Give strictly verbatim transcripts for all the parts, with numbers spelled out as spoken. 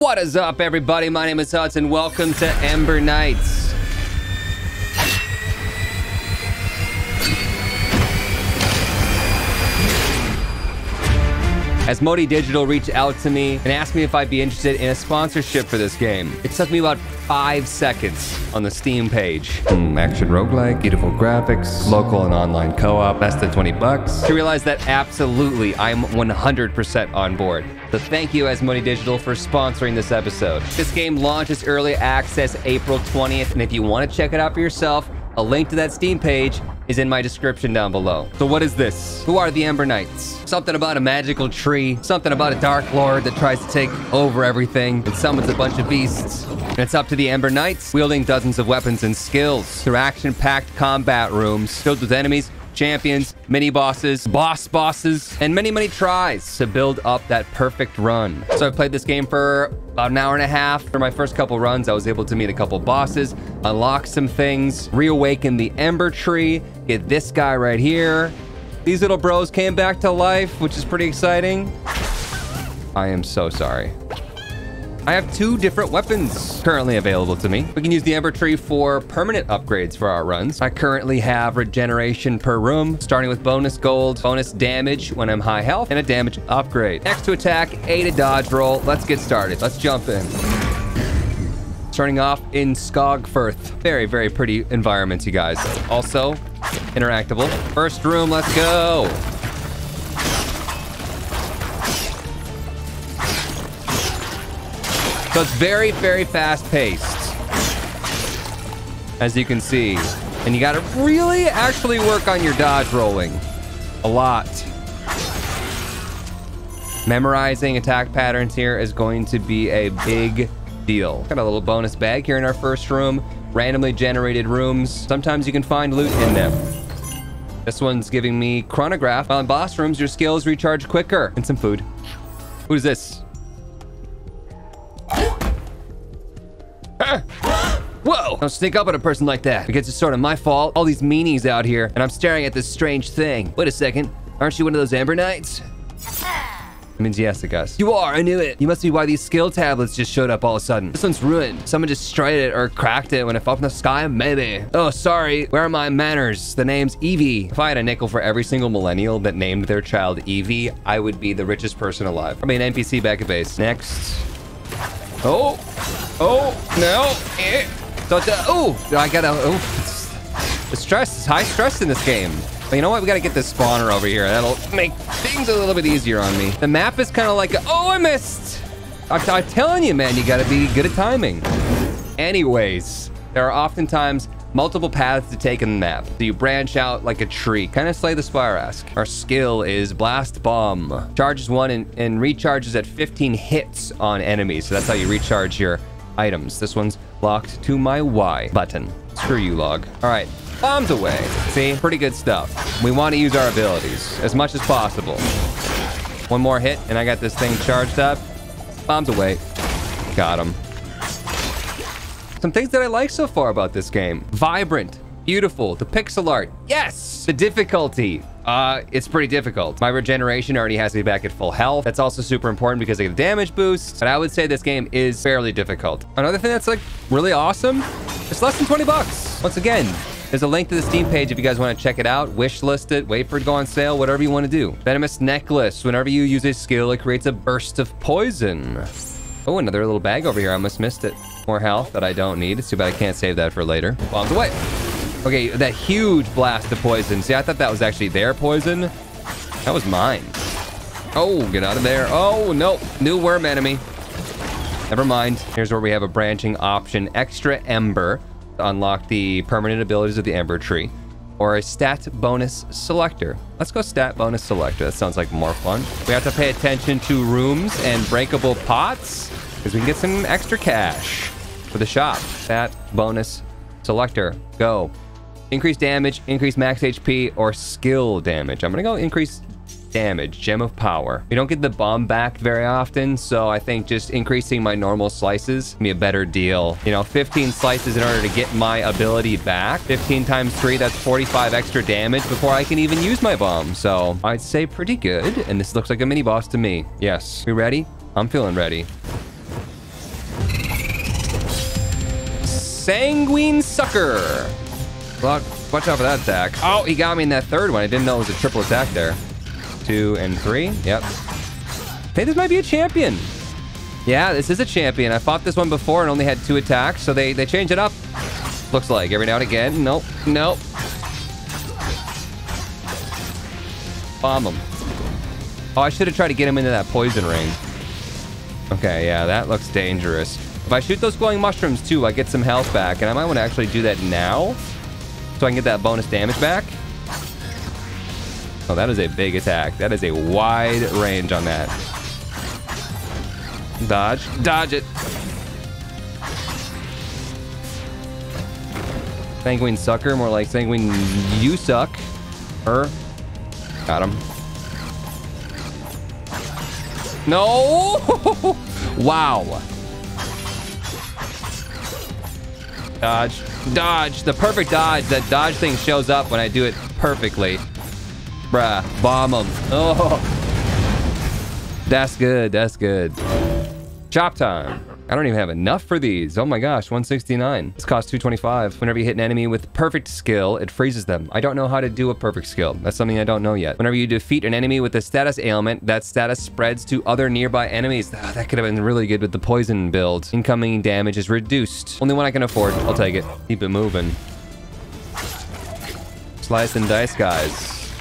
What is up, everybody? My name is Hutts, and welcome to Ember Knights. Asmodee Digital reached out to me and asked me if I'd be interested in a sponsorship for this game. It took me about five seconds on the Steam page. Mm, action roguelike, beautiful graphics, local and online co-op, less than twenty bucks. To realize that absolutely I'm one hundred percent on board. So thank you, Asmodee Digital, for sponsoring this episode. This game launches early access April twentieth, and if you want to check it out for yourself, a link to that Steam page is in my description down below. So what is this? Who are the Ember Knights? Something about a magical tree, something about a dark lord that tries to take over everything and summons a bunch of beasts. And it's up to the Ember Knights, wielding dozens of weapons and skills through action-packed combat rooms filled with enemies, champions, mini bosses, boss bosses, and many, many tries to build up that perfect run. So I played this game for about an hour and a half. For my first couple runs, I was able to meet a couple bosses, unlock some things, reawaken the Ember Tree, get this guy right here. These little bros came back to life, which is pretty exciting. I am so sorry. I have two different weapons currently available to me. We can use the Ember Tree for permanent upgrades for our runs. I currently have regeneration per room, starting with bonus gold, bonus damage when I'm high health, and a damage upgrade. X to attack, A to dodge roll. Let's get started. Let's jump in. Starting off in Skogfirth. Very, very pretty environments, you guys. Also, interactable. First room, let's go. So it's very, very fast-paced, as you can see. And you gotta really actually work on your dodge rolling. A lot. Memorizing attack patterns here is going to be a big deal. Got a little bonus bag here in our first room. Randomly generated rooms. Sometimes you can find loot in them. This one's giving me chronograph. While in boss rooms, your skills recharge quicker. And some food. Who's this? Whoa! Don't sneak up on a person like that. I guess it's sort of my fault. All these meanies out here, and I'm staring at this strange thing. Wait a second. Aren't you one of those Ember Knights? It means yes, I guess. You are, I knew it. You must be why these skill tablets just showed up all of a sudden. This one's ruined. Someone just destroyed it or cracked it when it fell from the sky, maybe. Oh, sorry. Where are my manners? The name's Evie. If I had a nickel for every single millennial that named their child Evie, I would be the richest person alive. Probably an N P C back at base. Next. Oh. Oh. No. Eh. So, oh, I gotta, oh, the stress is high stress in this game. But you know what? We gotta get this spawner over here. That'll make things a little bit easier on me. The map is kind of like, a, oh, I missed. I'm, I'm telling you, man, you gotta be good at timing. Anyways, there are oftentimes multiple paths to take in the map. So you branch out like a tree, kind of Slay the Spire-esque. Our skill is Blast Bomb. Charges one and, and recharges at fifteen hits on enemies. So that's how you recharge your items. This one's locked to my Y button. Screw you, log. All right, bombs away. See, pretty good stuff. We want to use our abilities as much as possible. One more hit, and I got this thing charged up. Bombs away. Got him. Some things that I like so far about this game. Vibrant, beautiful, the pixel art. Yes! The difficulty. Uh, it's pretty difficult. My regeneration already has me back at full health. That's also super important because I get a damage boost. But I would say this game is fairly difficult. Another thing that's like really awesome, it's less than twenty bucks. Once again, there's a link to the Steam page if you guys want to check it out. Wish list it, wait for it to go on sale, whatever you want to do. Venomous necklace. Whenever you use a skill, it creates a burst of poison. Oh, another little bag over here. I almost missed it. More health that I don't need. It's too bad I can't save that for later. Bombs away. Okay, that huge blast of poison. See, I thought that was actually their poison. That was mine. Oh, get out of there. Oh, no. New worm enemy. Never mind. Here's where we have a branching option. Extra Ember to unlock the permanent abilities of the Ember Tree. Or a stat bonus selector. Let's go stat bonus selector. That sounds like more fun. We have to pay attention to rooms and breakable pots because we can get some extra cash for the shop. Stat bonus selector. Go. Increase damage, increase max H P, or skill damage. I'm gonna go increase damage, Gem of Power. We don't get the bomb back very often, so I think just increasing my normal slices can be a better deal. You know, fifteen slices in order to get my ability back. fifteen times three, that's forty-five extra damage before I can even use my bomb. So I'd say pretty good, and this looks like a mini boss to me. Yes. We ready? I'm feeling ready. Sanguine Sucker. Well, watch out for that attack. Oh, he got me in that third one. I didn't know it was a triple attack there. Two and three. Yep. Hey, this might be a champion. Yeah, this is a champion. I fought this one before and only had two attacks, so they, they change it up. Looks like every now and again. Nope. Nope. Bomb him. Oh, I should have tried to get him into that poison ring. Okay, yeah, that looks dangerous. If I shoot those glowing mushrooms too, I get some health back, and I might want to actually do that now so I can get that bonus damage back. Oh, that is a big attack. That is a wide range on that. Dodge. Dodge it. Sanguine Sucker, more like Sanguine You Suck. Her. Got him. No! Wow. Dodge. Dodge. The perfect dodge. That dodge thing shows up when I do it perfectly. Bruh. Bomb him. Oh. That's good. That's good. Chop time. I don't even have enough for these. Oh my gosh, one sixty-nine. This costs two twenty-five. Whenever you hit an enemy with perfect skill, it freezes them. I don't know how to do a perfect skill. That's something I don't know yet. Whenever you defeat an enemy with a status ailment, that status spreads to other nearby enemies. Oh, that could have been really good with the poison build. Incoming damage is reduced. Only one I can afford. I'll take it. Keep it moving. Slice and dice, guys.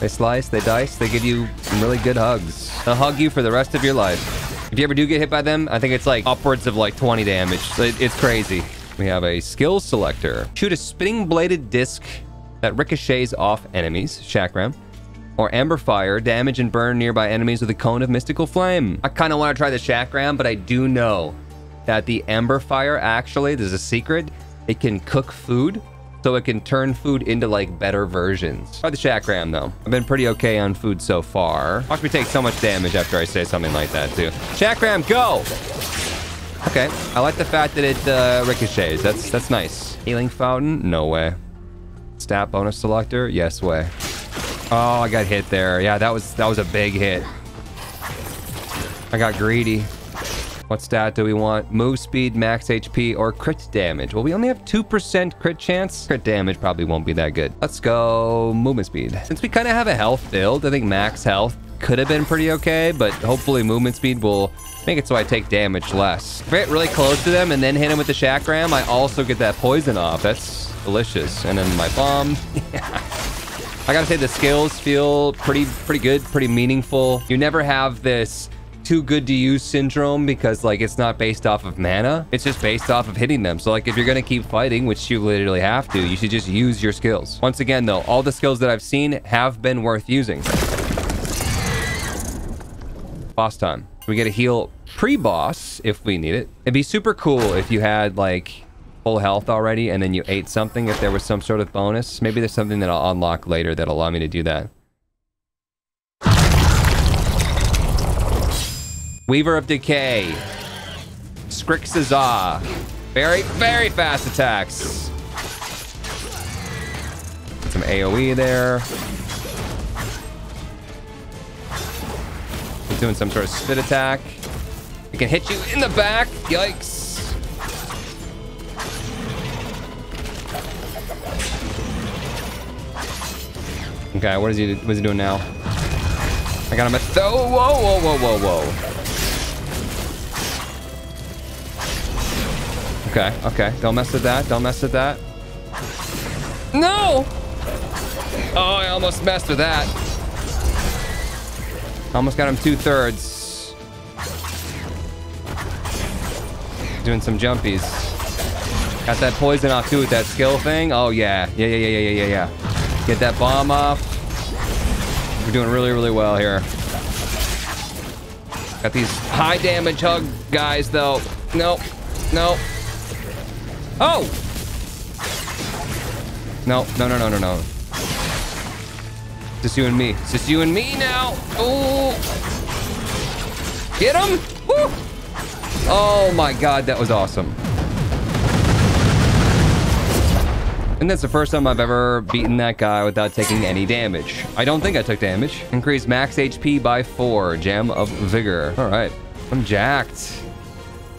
They slice, they dice, they give you some really good hugs. They'll hug you for the rest of your life. If you ever do get hit by them, I think it's like upwards of like twenty damage. It, it's crazy. We have a skill selector. Shoot a spinning bladed disc that ricochets off enemies, chakram, or amber fire, damage and burn nearby enemies with a cone of mystical flame. I kind of want to try the chakram, but I do know that the amber fire actually, there's a secret, it can cook food, so it can turn food into like better versions. Try the chakram though. I've been pretty okay on food so far. Watch me take so much damage after I say something like that too. Chakram, go! Okay, I like the fact that it uh, ricochets. That's that's nice. Healing fountain? No way. Stat bonus selector? Yes way. Oh, I got hit there. Yeah, that was that was a big hit. I got greedy. What stat do we want? Move speed, max H P, or crit damage? Well, we only have two percent crit chance. Crit damage probably won't be that good. Let's go movement speed. Since we kind of have a health build, I think max health could have been pretty okay, but hopefully movement speed will make it so I take damage less. If I get really close to them and then hit them with the chakram, I also get that poison off. That's delicious. And then my bomb. I gotta say the skills feel pretty, pretty good, pretty meaningful. You never have this too good to use syndrome because like it's not based off of mana, it's just based off of hitting them. So like if you're gonna keep fighting, which you literally have to, you should just use your skills. Once again though, all the skills that I've seen have been worth using. Boss time. We get a heal pre-boss if we need it. It'd be super cool if you had like full health already and then you ate something, if there was some sort of bonus. Maybe there's something that I'll unlock later that'll allow me to do that. Weaver of Decay. Skrik-saza. Very, very fast attacks. Some AoE there. He's doing some sort of spit attack. It can hit you in the back. Yikes. Okay, what is he, what is he doing now? I got him at... Oh, whoa, whoa, whoa, whoa, whoa. Okay, okay. Don't mess with that. Don't mess with that. No! Oh, I almost messed with that. Almost got him two-thirds. Doing some jumpies. Got that poison off, too, with that skill thing. Oh, yeah. Yeah, yeah, yeah, yeah, yeah, yeah. Get that bomb off. We're doing really, really well here. Got these high-damage hug guys, though. Nope. Nope. Oh! No, no, no, no, no, no. It's just you and me. It's just you and me now. Oh! Get him! Woo! Oh my god, that was awesome. And that's the first time I've ever beaten that guy without taking any damage. I don't think I took damage. Increase max H P by four. Gem of Vigor. Alright. I'm jacked.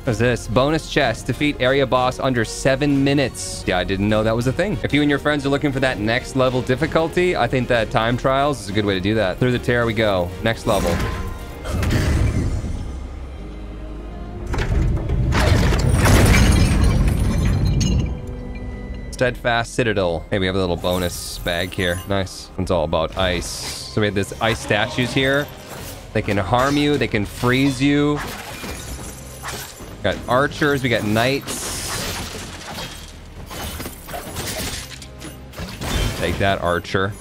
What's this? Bonus chest. Defeat area boss under seven minutes. Yeah, I didn't know that was a thing. If you and your friends are looking for that next level difficulty, I think that time trials is a good way to do that. Through the tear we go. Next level. Steadfast Citadel. Hey, we have a little bonus bag here. Nice. It's all about ice. So we have this ice statues here. They can harm you. They can freeze you. We got archers. We got knights. Take that, archer.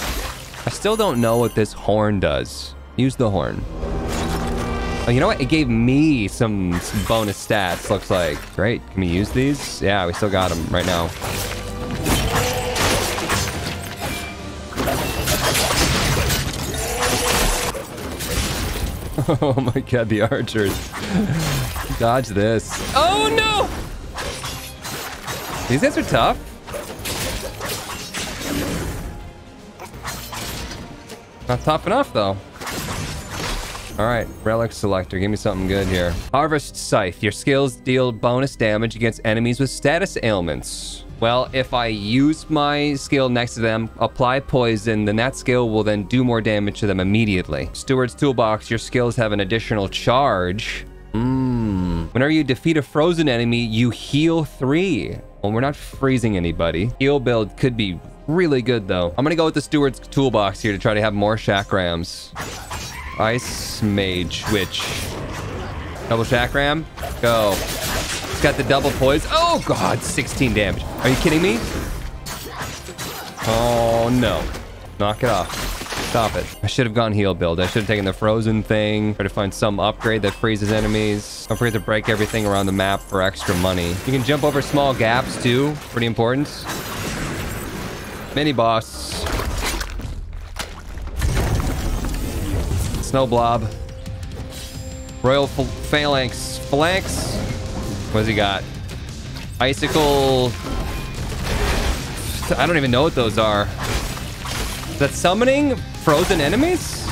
I still don't know what this horn does. Use the horn. Oh, you know what? It gave me some, some bonus stats, looks like. Great. Can we use these? Yeah, we still got them right now. Oh my god, the archers. Dodge this. Oh no! These guys are tough. Not tough enough, though. All right, relic selector. Give me something good here. Harvest scythe. Your skills deal bonus damage against enemies with status ailments. Well, if I use my skill next to them, apply poison, then that skill will then do more damage to them immediately. Steward's toolbox. Your skills have an additional charge. Mmm. Whenever you defeat a frozen enemy, you heal three. Well, we're not freezing anybody. Heal build could be really good, though. I'm gonna go with the steward's toolbox here to try to have more chakrams. Ice Mage Witch. Double Chakram. Go. It's got the double poise. Oh, God. sixteen damage. Are you kidding me? Oh, no. Knock it off. Stop it. I should have gone heal build. I should have taken the frozen thing. Try to find some upgrade that freezes enemies. Don't forget to break everything around the map for extra money. You can jump over small gaps, too. Pretty important. Mini boss. Snow blob. Royal phalanx. Phalanx. What's he got? Icicle. I don't even know what those are. Is that summoning frozen enemies?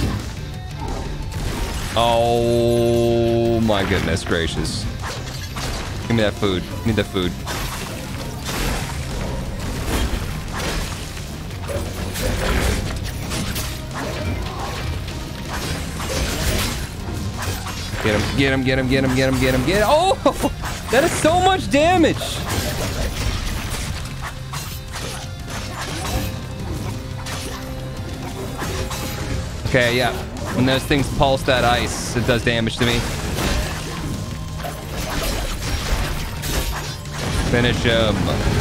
Oh my goodness gracious. Give me that food. I need the food. Get him, get him, get him, get him, get him, get him, get him. Oh! That is so much damage! Okay, yeah. When those things pulse that ice, it does damage to me. Finish him.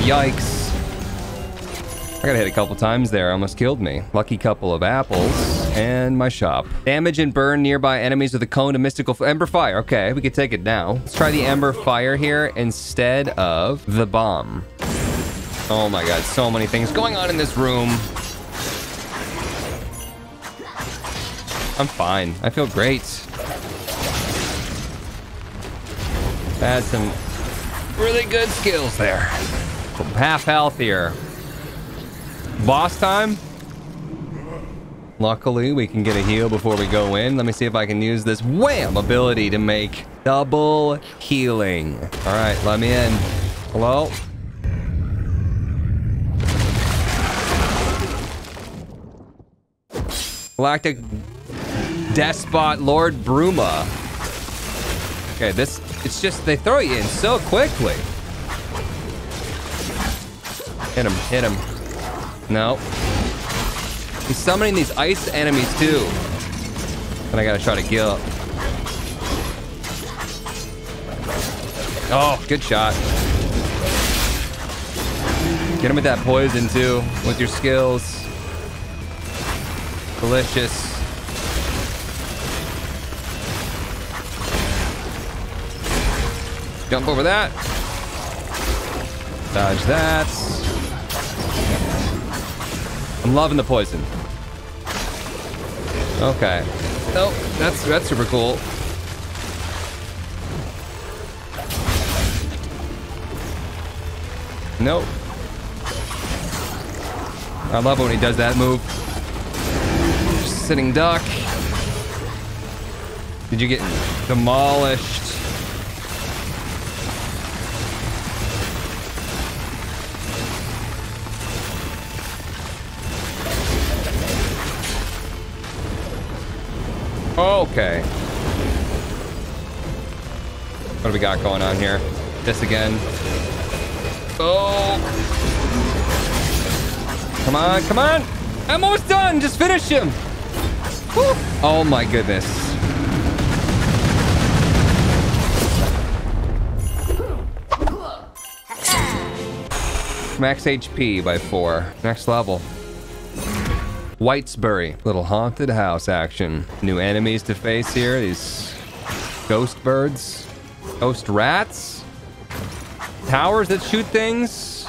Yikes. I got hit a couple times there. Almost killed me. Lucky couple of apples. And my shop. Damage and burn nearby enemies with a cone of mystical f ember fire. Okay, we can take it now. Let's try the ember fire here instead of the bomb. Oh my god, so many things going on in this room. I'm fine. I feel great. That's some really good skills there. I'm half health here. Boss time. Luckily, we can get a heal before we go in. Let me see if I can use this wham ability to make double healing. All right, let me in. Hello? Galactic Despot Lord Bruma. Okay, this, it's just, they throw you in so quickly. Hit him, hit him. No. He's summoning these ice enemies too. And I gotta try to kill. Oh, good shot. Get him with that poison too, with your skills. Delicious. Jump over that. Dodge that. I'm loving the poison. Okay. Nope. Oh, that's that's super cool. Nope. I love it when he does that move. Sitting duck. Did you get demolished? Okay. What do we got going on here? This again. Oh. Come on, come on. I'm almost done. Just finish him. Whew. Oh my goodness. Max H P by four. Next level. Whitesbury. Little haunted house action. New enemies to face here. These ghost birds. Ghost rats. Towers that shoot things.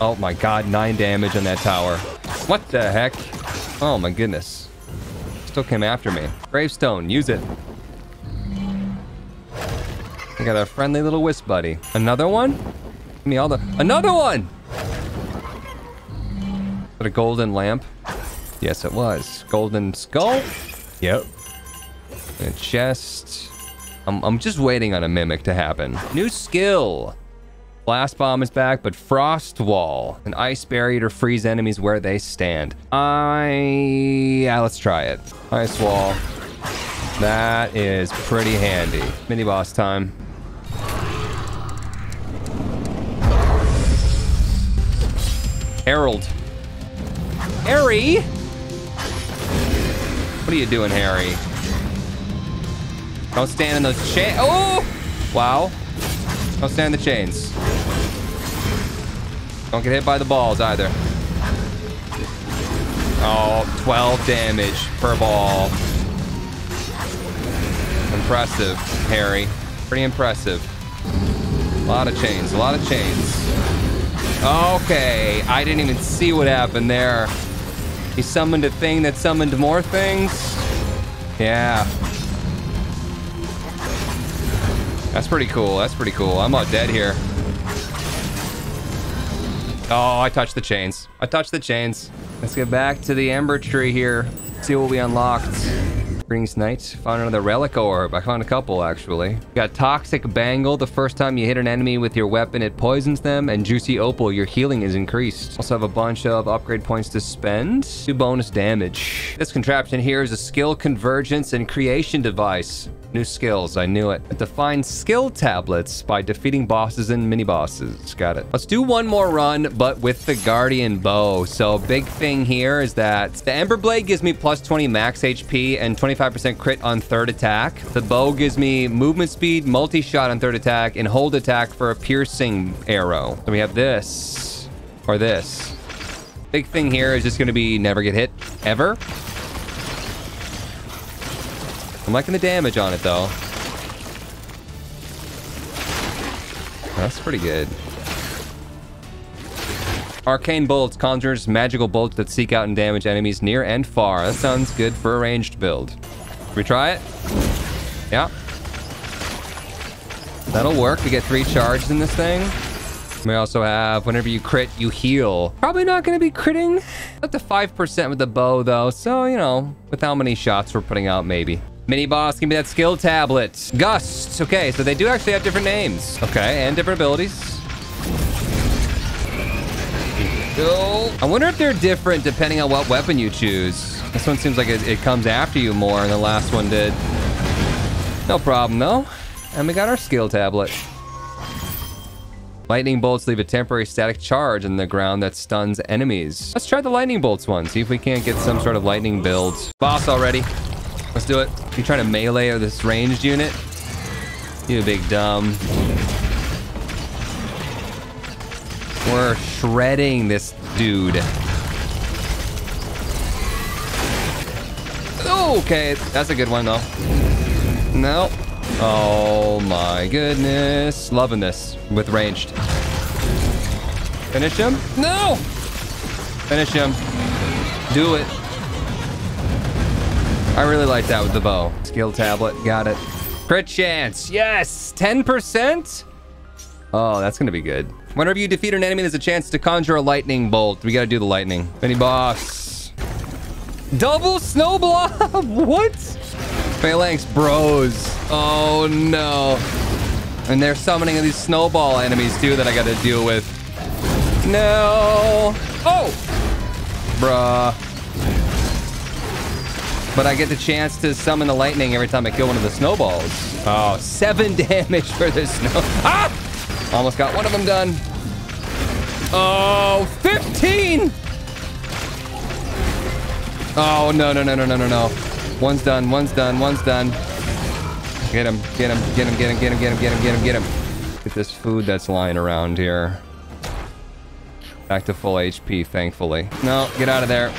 Oh my god, nine damage on that tower. What the heck? Oh my goodness. Still came after me. Gravestone, use it. I got a friendly little wisp buddy. Another one? Give me all the... Another one! Is that a golden lamp? Yes, it was. Golden skull? Yep. And a chest. I'm, I'm just waiting on a mimic to happen. New skill. Blast bomb is back, but frost wall. An ice barrier to freeze enemies where they stand. I... Yeah, let's try it. Ice wall. That is pretty handy. Mini boss time. Herald. Harry? What are you doing, Harry? Don't stand in those chains. Oh! Wow. Don't stand in the chains. Don't get hit by the balls either. Oh, twelve damage per ball. Impressive, Harry. Pretty impressive. A lot of chains, a lot of chains. Okay, I didn't even see what happened there. He summoned a thing that summoned more things. Yeah. That's pretty cool. That's pretty cool. I'm all dead here. Oh, I touched the chains. I touched the chains. Let's get back to the Ember Tree here. See what we unlocked. Brings Knights. Found another relic orb. I found a couple, actually. Got Toxic Bangle. The first time you hit an enemy with your weapon, it poisons them. And Juicy Opal, your healing is increased. Also have a bunch of upgrade points to spend. Two bonus damage. This contraption here is a skill convergence and creation device. New skills, I knew it. Define skill tablets by defeating bosses and mini-bosses. Got it. Let's do one more run, but with the Guardian Bow. So big thing here is that the Ember Blade gives me plus twenty max H P and twenty-five percent crit on third attack. The bow gives me movement speed, multi-shot on third attack, and hold attack for a piercing arrow. So we have this, or this. Big thing here is just gonna be never get hit, ever. I'm liking the damage on it, though. That's pretty good. Arcane Bolts conjures magical bolts that seek out and damage enemies near and far. That sounds good for a ranged build. Should we try it? Yeah. That'll work. We get three charges in this thing. We also have, whenever you crit, you heal. Probably not going to be critting up to five percent with the bow, though. So, you know, with how many shots we're putting out, maybe. Mini boss, give me that skill tablet. Gust. Okay, so they do actually have different names. Okay, and different abilities. Go. I wonder if they're different depending on what weapon you choose. This one seems like it, it comes after you more than the last one did. No problem, though. And we got our skill tablet. Lightning bolts leave a temporary static charge in the ground that stuns enemies. Let's try the lightning bolts one. See if we can't get some sort of lightning build. Boss already. Let's do it. You trying to melee this ranged unit? You big dumb. We're shredding this dude. Okay, that's a good one though. No. Oh my goodness. Loving this with ranged. Finish him? No! Finish him. Do it. I really like that with the bow. Skill tablet, got it. Crit chance, yes, ten percent? Oh, that's gonna be good. Whenever you defeat an enemy, there's a chance to conjure a lightning bolt. We gotta do the lightning. Mini boss. Double snow blob. What? Phalanx bros. Oh no. And they're summoning these snowball enemies too that I gotta deal with. No. Oh. Bruh. But I get the chance to summon the lightning every time I kill one of the snowballs. Oh, seven damage for the snow. Ah! Almost got one of them done. Oh, fifteen. Oh, no, no, no, no, no, no, no. One's done, one's done, one's done. Get him, get him, get him, get him, get him, get him, get him, get him, get him. Get this food that's lying around here. Back to full H P, thankfully. No, get out of there.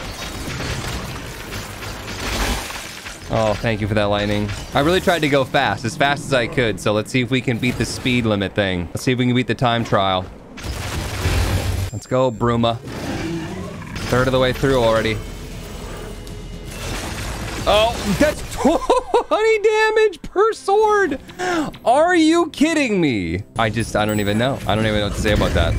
Oh, thank you for that lightning. I really tried to go fast, as fast as I could. So let's see if we can beat the speed limit thing. Let's see if we can beat the time trial. Let's go, Bruma. Third of the way through already. Oh, that's twenty damage per sword. Are you kidding me? I just, I don't even know. I don't even know what to say about that.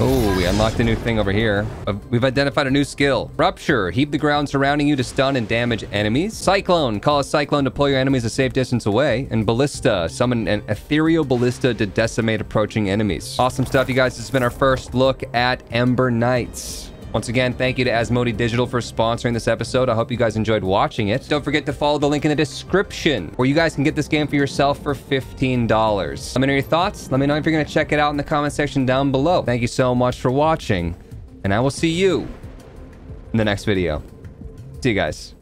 Oh, we unlocked a new thing over here. Uh, we've identified a new skill. Rupture. Heap the ground surrounding you to stun and damage enemies. Cyclone. Call a cyclone to pull your enemies a safe distance away. And Ballista. Summon an ethereal ballista to decimate approaching enemies. Awesome stuff, you guys. This has been our first look at Ember Knights. Once again, thank you to Asmodee Digital for sponsoring this episode. I hope you guys enjoyed watching it. Don't forget to follow the link in the description where you guys can get this game for yourself for fifteen dollars. Let me know your thoughts. Let me know if you're going to check it out in the comment section down below. Thank you so much for watching, and I will see you in the next video. See you guys.